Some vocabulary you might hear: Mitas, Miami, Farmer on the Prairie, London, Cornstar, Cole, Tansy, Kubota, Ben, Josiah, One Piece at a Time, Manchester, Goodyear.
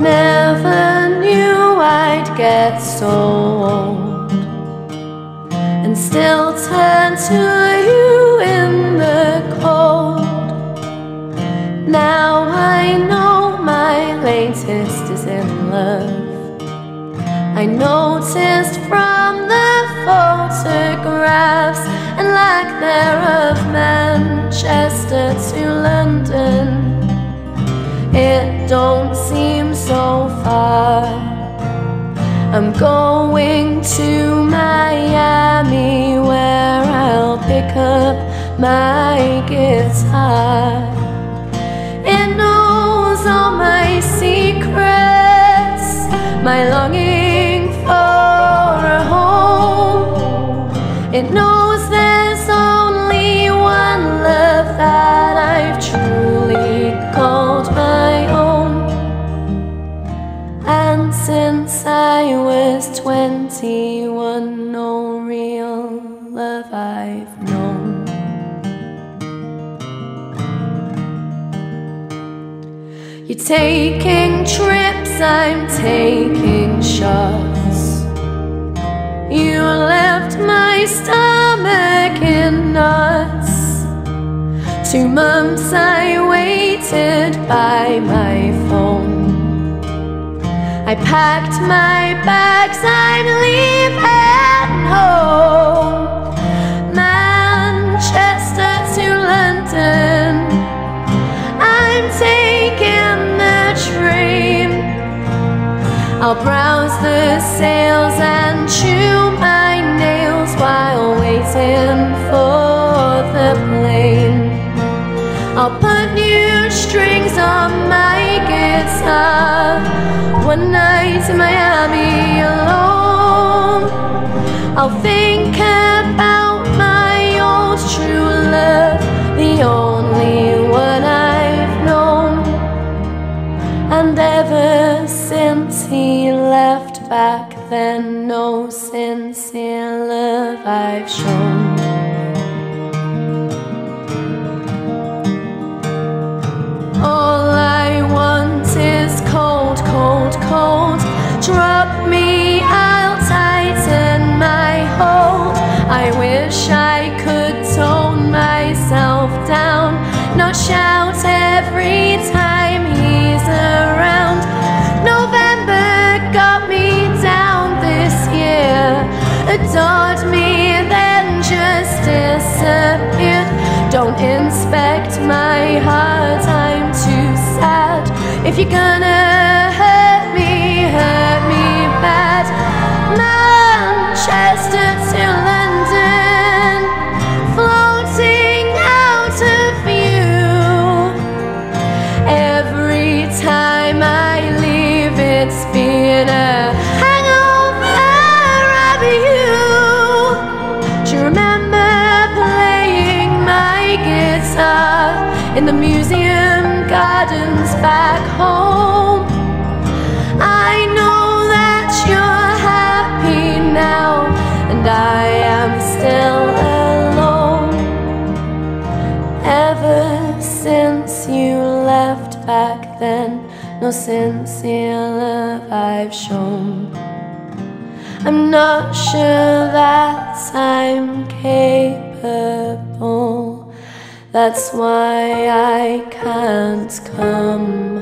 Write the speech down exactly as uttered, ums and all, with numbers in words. Never knew I'd get so old and still turn to you in the cold. Now I know my latest is in love. I noticed from the photographs and lack thereof, Manchester to London. It don't seem so far. I'm going to Miami, where I'll pick up my guitar. It knows all my secrets, my longing for a home. It knows there's only one love that I've truly called my own. And since I was twenty-one, no real love I've known. You're taking trips, I'm taking shots. You left my stomach in knots. Two months I waited by my phone. I packed my bags, I'm leaving home. Manchester to London, I'm taking the train. I'll browse the sails and chew my nails while waiting for the plane. I'll put new strings on my guitar. One night in Miami alone, I'll think about my old true love, the only one I've known. And ever since he left back then, no sincere love I've shown. All I want is cold, cold, cold. Drop me, I'll tighten my hold. I wish I could tone myself down, not shout every time he's around. November got me down this year, adored me, then just disappeared. Don't inspect my heart, I'm too sad. If you're gonna hurt me, hurt me bad. Manchester to London, floating out of view. Every time I leave, it's been a hangover of you. Do you remember playing my guitar in the museum gardens back home? I know that you're happy now, and I am still alone. Ever since you left back then, no sincere love I've shown. I'm not sure that I'm capable. That's why I can't come.